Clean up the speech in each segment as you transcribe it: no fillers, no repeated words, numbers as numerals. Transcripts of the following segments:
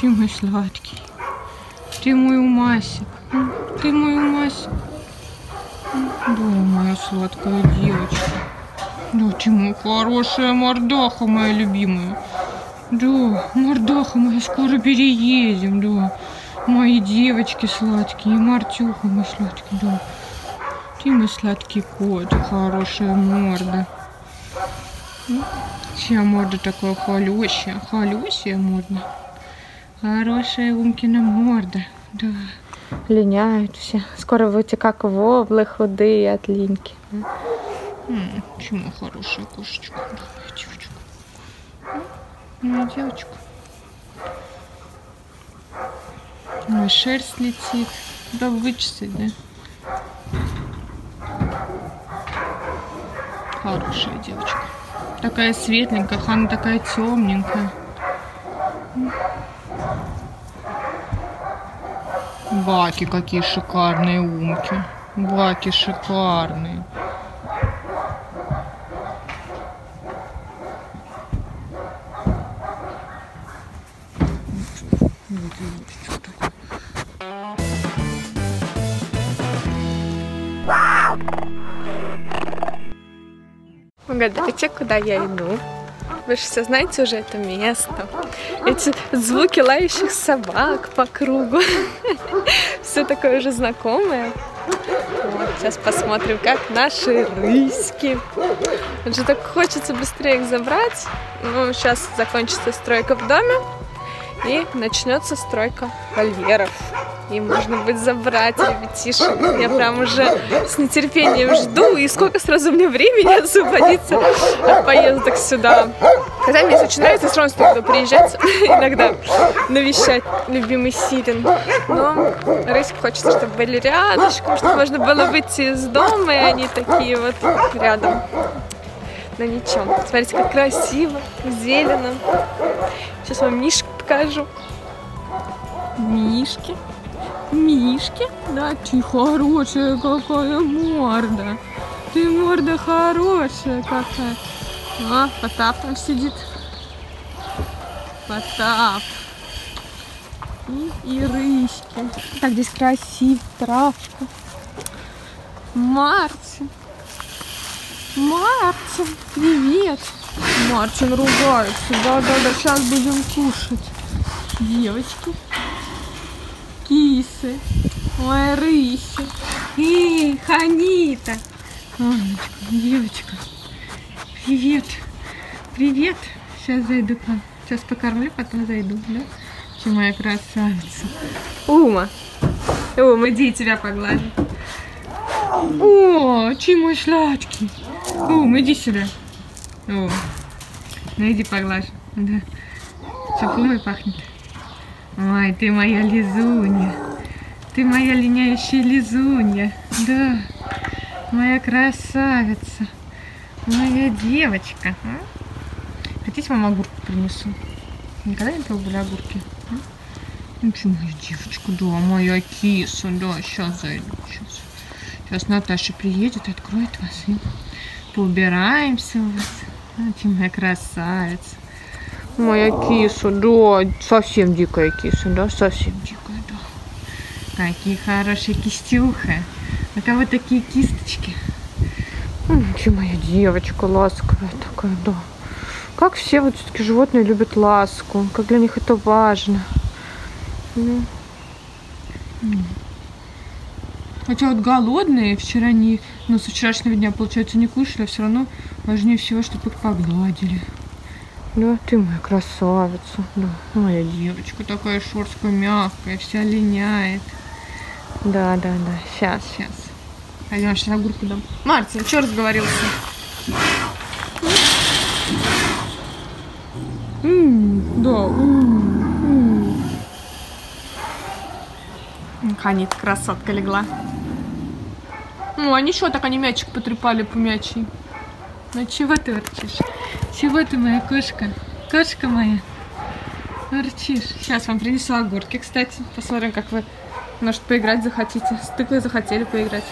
Ты мой сладкий. Ты мой умасик. Ты мой умасик. Да, моя сладкая девочка. Да, ты моя хорошая мордаха, моя любимая. Да, мордаха моя, скоро переедем, да. Мои девочки сладкие, Мартюха мой сладкий, да. Ты мой сладкий кот, хорошая морда. Чья морда такая холёсая, холёсая морда. Хорошая Умкина морда, да. Линяют все. Скоро будете как воблы, худые от линьки. Да? Чему хорошая кошечка, девочка. Моя девочка. Ой, шерсть летит. Да вычесать, да? Хорошая девочка. Такая светленькая, Хана такая темненькая. Баки какие шикарные умки. Баки шикарные. Угадайте, куда я иду? Вы же все знаете уже это место. Эти звуки лающих собак по кругу. Все такое уже знакомое. Вот, сейчас посмотрим, как наши рыськи. Вот же так хочется быстрее их забрать. Ну, сейчас закончится стройка в доме. И начнется стройка вольеров. И можно будет забрать ребятишек. Я прям уже с нетерпением жду. И сколько сразу мне времени освободиться от поездок сюда. Когда мне очень нравится, сразу туда приезжать. Иногда навещать любимый Сирин. Но рыську хочется, чтобы были рядышком, чтобы можно было выйти из дома. И они такие вот рядом. Но ничего. Смотрите, как красиво, зелено. Сейчас вам мишку покажу. Мишки. Мишки, да, ты хорошая какая морда. Ты морда хорошая какая. А, Потап там сидит. Потап. И рыськи. Так, здесь красиво, травка. Мартин. Мартин, привет. Мартин ругается. Да-да-да, сейчас будем кушать. Девочки. Кисы. Ой, рыси. Эй, Ханита. Анночка, девочка. Привет. Привет. Сейчас зайду к вам. Сейчас покормлю, потом зайду. Да? Ты моя красавица. Ума. Ума, иди, тебя поглажу. О, ты мой сладкий. Ума, иди сюда. О, ну иди поглажу. Да. Тепло пахнет. Ой, ты моя лизунья. Ты моя линяющая лизунья. Да, моя красавица. Моя девочка. А? Хотите, вам огурку принесу? Никогда не пробовали огурки? А? Ну, ты мою девочку, да, моя киса. Да, сейчас зайду. Сейчас Наташа приедет, откроет вас. И поубираемся у вас. А, ты моя красавица. Моя киса, да, совсем дикая киса, да, совсем дикая, да. Какие хорошие кистюха. У кого такие кисточки? Ты моя девочка ласковая такая, да. Как все вот все-таки животные любят ласку, как для них это важно. Хотя вот голодные, вчера они, ну, со вчерашнего дня, получается, не кушали, а все равно важнее всего, чтобы их погладили. Да, ты моя красавица, да, моя девочка такая шерстка мягкая, вся линяет. Да, да, да, сейчас, сейчас. Пойдем, сейчас огурку дам. Мартин, чё разговорился? Да, Ханита, красотка легла. Ну, а ничего, так они мячик потрепали по мячи. Ну чего ты урчишь? Чего ты, моя кошка? Кошка моя, урчишь. Сейчас вам принесу огурки, кстати. Посмотрим, как вы, может, поиграть захотите. С тыквой захотели поиграть.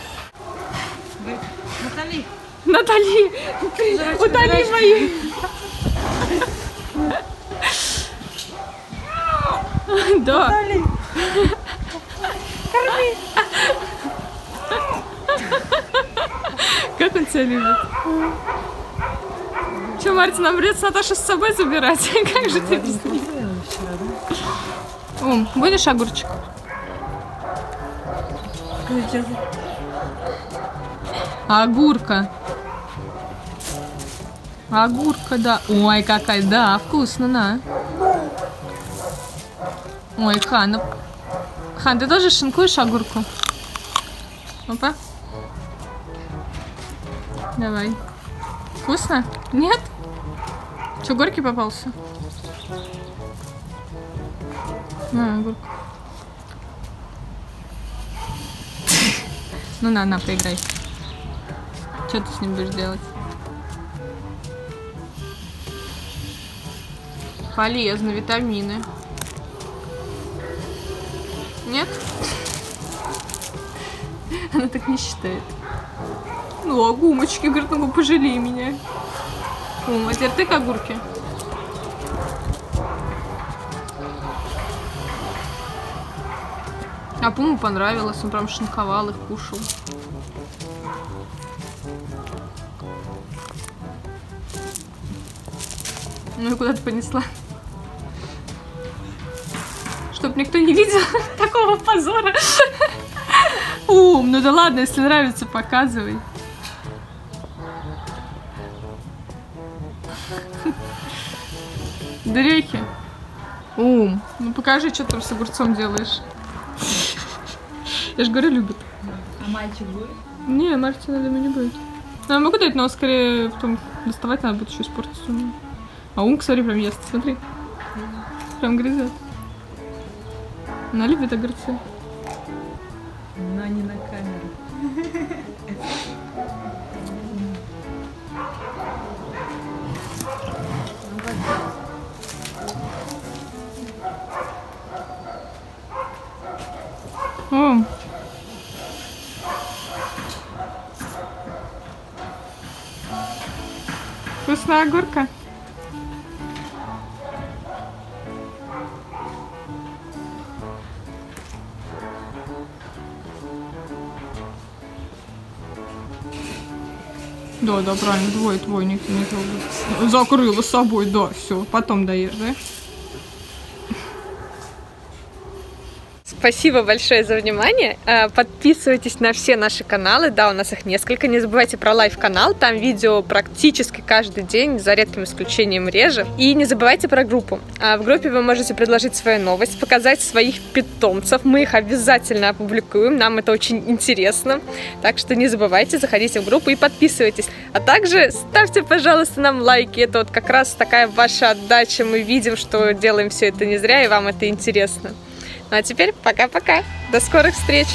Натали! Натали! Жрачка, утоли жрачка. Мои! Да. Натали. Корми. Как он тебя любит. Че, Мартин, нам придется Наташу с собой забирать? Как же ты без них? Будешь огурчик? Огурка. Огурка, да. Ой, какая, да, вкусно, на. Ой, Хан, ну... Хан, ты тоже шинкуешь огурку? Опа. Давай. Вкусно? Нет? Че, горький попался? На, огурку. Ну на, поиграй. Что ты с ним будешь делать? Полезно, витамины. Нет? Она так не считает. Ну, а гумочки, говорит, ну пожалей меня. А теперь ты к огурке. А Пуму понравилось, он прям шинковал их, кушал. Ну и куда ты понесла? Чтоб никто не видел такого позора. Ну да ладно, если нравится, показывай. Дрехи. Ну покажи, что ты там с огурцом делаешь. Я же говорю, любит. А мальчик будет? Не, Мартина, я думаю, не будет. Я могу дать, но скорее потом доставать надо будет, еще испортить. А Умка, смотри, прям ест, смотри. Прям грызет. Она любит огурцы. Но не на камеру. Вкусная огурка. Да, правильно, двое, никто не трогает. Закрыла с собой, да, все, потом доешь, да? Спасибо большое за внимание. Подписывайтесь на все наши каналы. Да, у нас их несколько. Не забывайте про лайв-канал. Там видео практически каждый день, за редким исключением реже. И не забывайте про группу. В группе вы можете предложить свою новость, показать своих питомцев. Мы их обязательно опубликуем. Нам это очень интересно. Так что не забывайте, заходите в группу и подписывайтесь. А также ставьте, пожалуйста, нам лайки. Это вот как раз такая ваша отдача. Мы видим, что делаем все это не зря, и вам это интересно. Ну а теперь пока-пока. До скорых встреч!